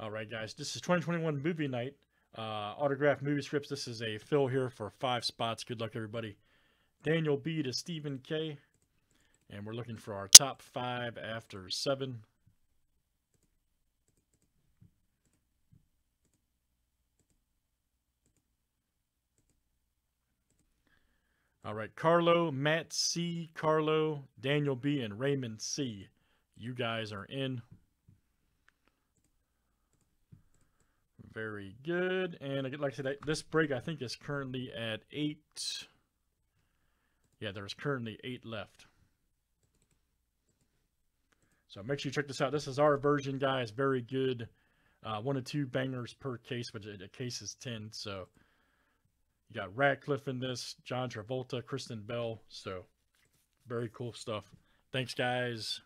All right, guys, this is 2021 movie night, autographed movie scripts. This is a fill here for 5 spots. Good luck, everybody. Daniel B to Stephen K. And we're looking for our top 5 after 7. All right, Carlo, Matt C, Carlo, Daniel B, and Raymond C. You guys are in. Very good. And like I said, this break I think is currently at 8. Yeah, there's currently 8 left. So make sure you check this out. This is our version, guys. Very good. 1 to 2 bangers per case, but a case is 10. So you got Ratcliffe in this, John Travolta, Kristen Bell. So very cool stuff. Thanks, guys.